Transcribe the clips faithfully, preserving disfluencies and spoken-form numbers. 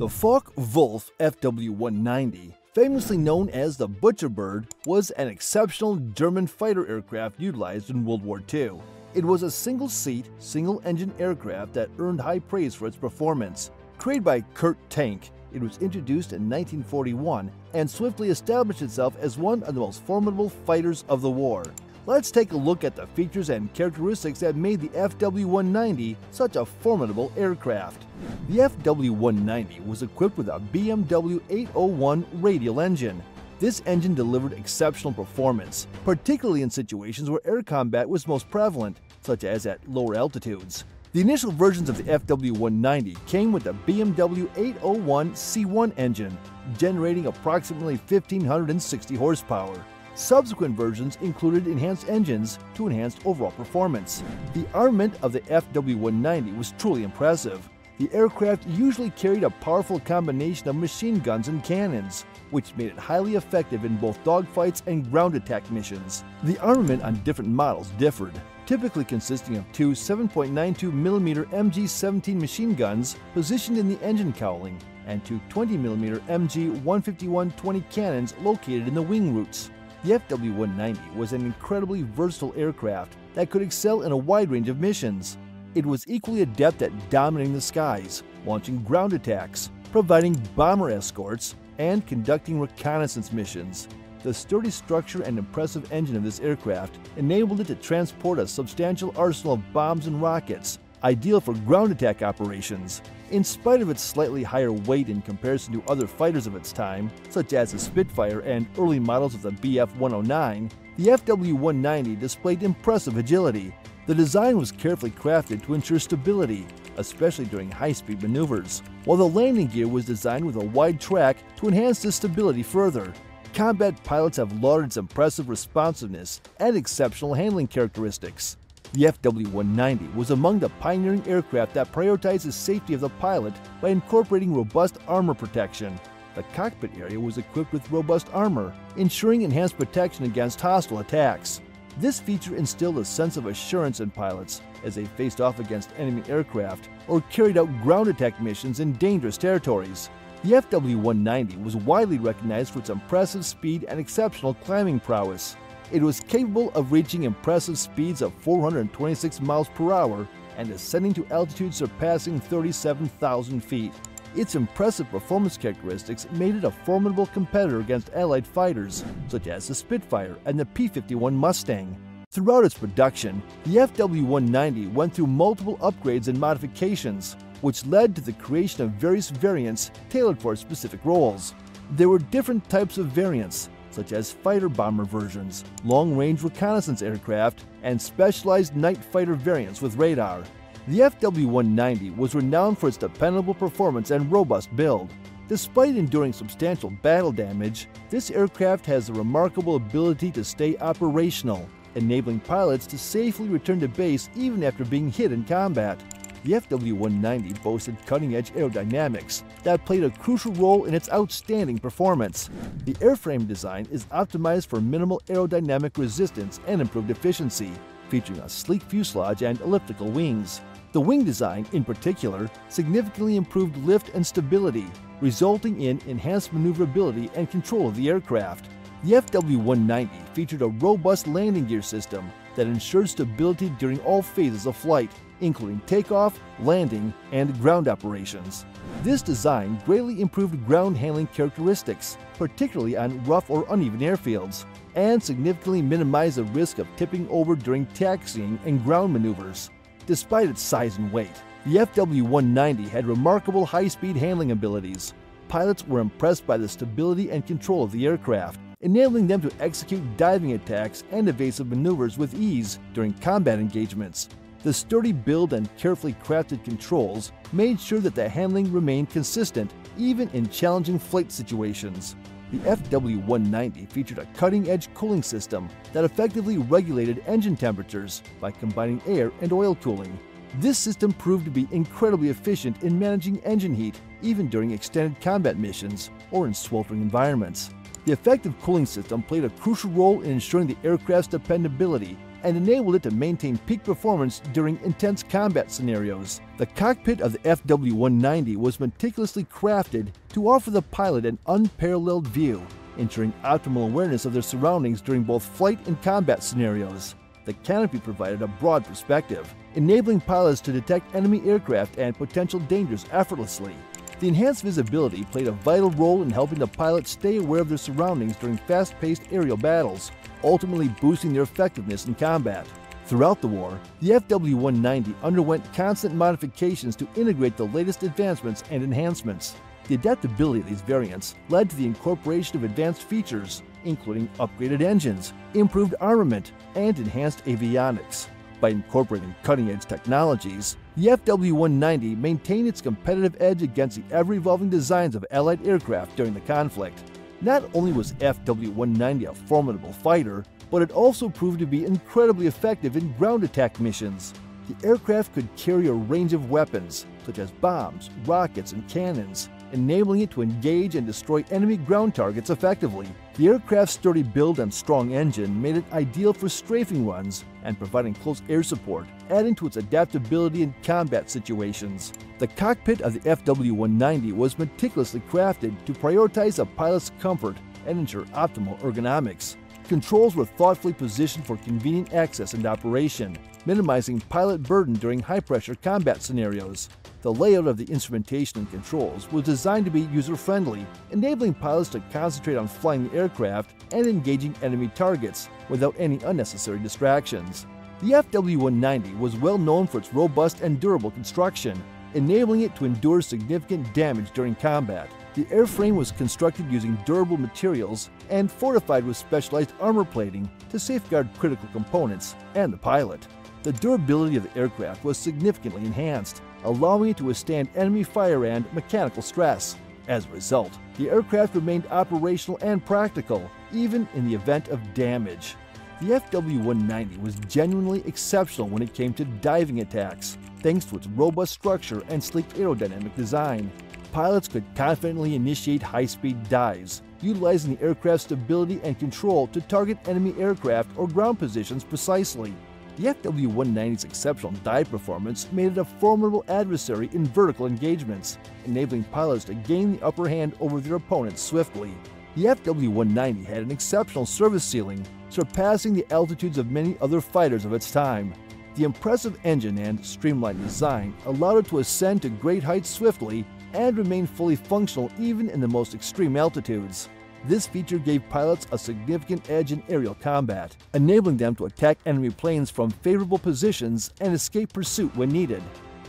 The Focke-Wulf F W one ninety, famously known as the Butcher Bird, was an exceptional German fighter aircraft utilized in World War Two. It was a single-seat, single-engine aircraft that earned high praise for its performance. Created by Kurt Tank, it was introduced in nineteen forty-one and swiftly established itself as one of the most formidable fighters of the war. Let's take a look at the features and characteristics that made the F W one ninety such a formidable aircraft. The F W one ninety was equipped with a B M W eight oh one radial engine. This engine delivered exceptional performance, particularly in situations where air combat was most prevalent, such as at lower altitudes. The initial versions of the F W one ninety came with the B M W eight oh one C one engine, generating approximately one thousand five hundred sixty horsepower. Subsequent versions included enhanced engines to enhance overall performance. The armament of the F W one ninety was truly impressive. The aircraft usually carried a powerful combination of machine guns and cannons, which made it highly effective in both dogfights and ground attack missions. The armament on different models differed, typically consisting of two seven point nine two millimeter M G seventeen machine guns positioned in the engine cowling and two twenty millimeter M G one fifty-one twenty cannons located in the wing roots. The F W one ninety was an incredibly versatile aircraft that could excel in a wide range of missions. It was equally adept at dominating the skies, launching ground attacks, providing bomber escorts, and conducting reconnaissance missions. The sturdy structure and impressive engine of this aircraft enabled it to transport a substantial arsenal of bombs and rockets, ideal for ground attack operations. In spite of its slightly higher weight in comparison to other fighters of its time, such as the Spitfire and early models of the B F one oh nine, the F W one ninety displayed impressive agility. The design was carefully crafted to ensure stability, especially during high-speed maneuvers, while the landing gear was designed with a wide track to enhance this stability further. Combat pilots have lauded its impressive responsiveness and exceptional handling characteristics. The F W one ninety was among the pioneering aircraft that prioritized the safety of the pilot by incorporating robust armor protection. The cockpit area was equipped with robust armor, ensuring enhanced protection against hostile attacks. This feature instilled a sense of assurance in pilots as they faced off against enemy aircraft or carried out ground attack missions in dangerous territories. The F W one ninety was widely recognized for its impressive speed and exceptional climbing prowess. It was capable of reaching impressive speeds of four hundred twenty-six miles per hour and ascending to altitudes surpassing thirty-seven thousand feet. Its impressive performance characteristics made it a formidable competitor against Allied fighters, such as the Spitfire and the P fifty-one Mustang. Throughout its production, the F W one ninety went through multiple upgrades and modifications, which led to the creation of various variants tailored for specific roles. There were different types of variants, such as fighter bomber versions, long-range reconnaissance aircraft, and specialized night fighter variants with radar. The F W one ninety was renowned for its dependable performance and robust build. Despite enduring substantial battle damage, this aircraft has the remarkable ability to stay operational, enabling pilots to safely return to base even after being hit in combat. The F W one ninety boasted cutting-edge aerodynamics that played a crucial role in its outstanding performance. The airframe design is optimized for minimal aerodynamic resistance and improved efficiency, featuring a sleek fuselage and elliptical wings. The wing design, in particular, significantly improved lift and stability, resulting in enhanced maneuverability and control of the aircraft. The F W one ninety featured a robust landing gear system that ensured stability during all phases of flight, including takeoff, landing, and ground operations. This design greatly improved ground handling characteristics, particularly on rough or uneven airfields, and significantly minimized the risk of tipping over during taxiing and ground maneuvers. Despite its size and weight, the F W one ninety had remarkable high-speed handling abilities. Pilots were impressed by the stability and control of the aircraft, enabling them to execute diving attacks and evasive maneuvers with ease during combat engagements. The sturdy build and carefully crafted controls made sure that the handling remained consistent, even in challenging flight situations. The F W one ninety featured a cutting-edge cooling system that effectively regulated engine temperatures by combining air and oil cooling. This system proved to be incredibly efficient in managing engine heat, even during extended combat missions or in sweltering environments. The effective cooling system played a crucial role in ensuring the aircraft's dependability and enable it to maintain peak performance during intense combat scenarios. The cockpit of the F W one ninety was meticulously crafted to offer the pilot an unparalleled view, ensuring optimal awareness of their surroundings during both flight and combat scenarios. The canopy provided a broad perspective, enabling pilots to detect enemy aircraft and potential dangers effortlessly. The enhanced visibility played a vital role in helping the pilots stay aware of their surroundings during fast-paced aerial battles, ultimately boosting their effectiveness in combat. Throughout the war, the F W one ninety underwent constant modifications to integrate the latest advancements and enhancements. The adaptability of these variants led to the incorporation of advanced features, including upgraded engines, improved armament, and enhanced avionics. By incorporating cutting-edge technologies, the F W one ninety maintained its competitive edge against the ever-evolving designs of Allied aircraft during the conflict. Not only was F W one ninety a formidable fighter, but it also proved to be incredibly effective in ground attack missions. The aircraft could carry a range of weapons, such as bombs, rockets, and cannons, enabling it to engage and destroy enemy ground targets effectively. The aircraft's sturdy build and strong engine made it ideal for strafing runs and providing close air support, adding to its adaptability in combat situations. The cockpit of the F W one ninety was meticulously crafted to prioritize a pilot's comfort and ensure optimal ergonomics. Controls were thoughtfully positioned for convenient access and operation, minimizing pilot burden during high-pressure combat scenarios. The layout of the instrumentation and controls was designed to be user-friendly, enabling pilots to concentrate on flying the aircraft and engaging enemy targets without any unnecessary distractions. The F W one ninety was well known for its robust and durable construction, enabling it to endure significant damage during combat. The airframe was constructed using durable materials and fortified with specialized armor plating to safeguard critical components and the pilot. The durability of the aircraft was significantly enhanced, allowing it to withstand enemy fire and mechanical stress. As a result, the aircraft remained operational and practical, even in the event of damage. The F W one ninety was genuinely exceptional when it came to diving attacks, thanks to its robust structure and sleek aerodynamic design. Pilots could confidently initiate high-speed dives, utilizing the aircraft's stability and control to target enemy aircraft or ground positions precisely. The F W one ninety's exceptional dive performance made it a formidable adversary in vertical engagements, enabling pilots to gain the upper hand over their opponents swiftly. The F W one ninety had an exceptional service ceiling, surpassing the altitudes of many other fighters of its time. The impressive engine and streamlined design allowed it to ascend to great heights swiftly and remain fully functional even in the most extreme altitudes. This feature gave pilots a significant edge in aerial combat, enabling them to attack enemy planes from favorable positions and escape pursuit when needed.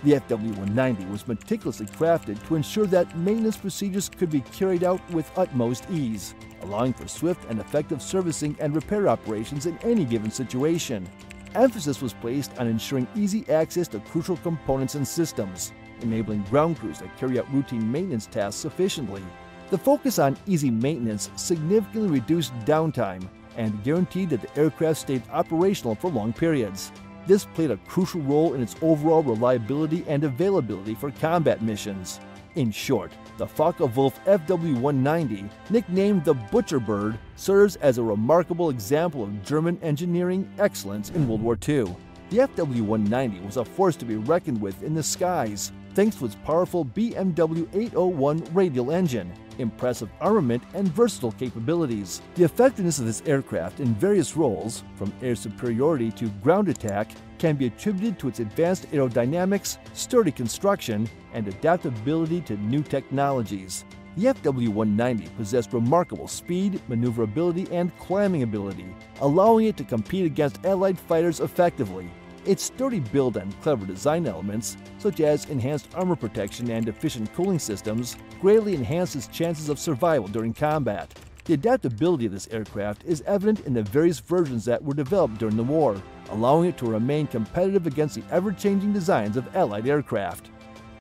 The F W one ninety was meticulously crafted to ensure that maintenance procedures could be carried out with utmost ease, allowing for swift and effective servicing and repair operations in any given situation. Emphasis was placed on ensuring easy access to crucial components and systems, enabling ground crews to carry out routine maintenance tasks efficiently. The focus on easy maintenance significantly reduced downtime and guaranteed that the aircraft stayed operational for long periods. This played a crucial role in its overall reliability and availability for combat missions. In short, the Focke-Wulf F W one ninety, nicknamed the Butcher Bird, serves as a remarkable example of German engineering excellence in World War Two. The F W one ninety was a force to be reckoned with in the skies, thanks to its powerful B M W eight oh one radial engine, impressive armament, and versatile capabilities. The effectiveness of this aircraft in various roles, from air superiority to ground attack, can be attributed to its advanced aerodynamics, sturdy construction, and adaptability to new technologies. The F W one ninety possessed remarkable speed, maneuverability, and climbing ability, allowing it to compete against Allied fighters effectively. Its sturdy build and clever design elements, such as enhanced armor protection and efficient cooling systems, greatly enhanced its chances of survival during combat. The adaptability of this aircraft is evident in the various versions that were developed during the war, allowing it to remain competitive against the ever-changing designs of Allied aircraft.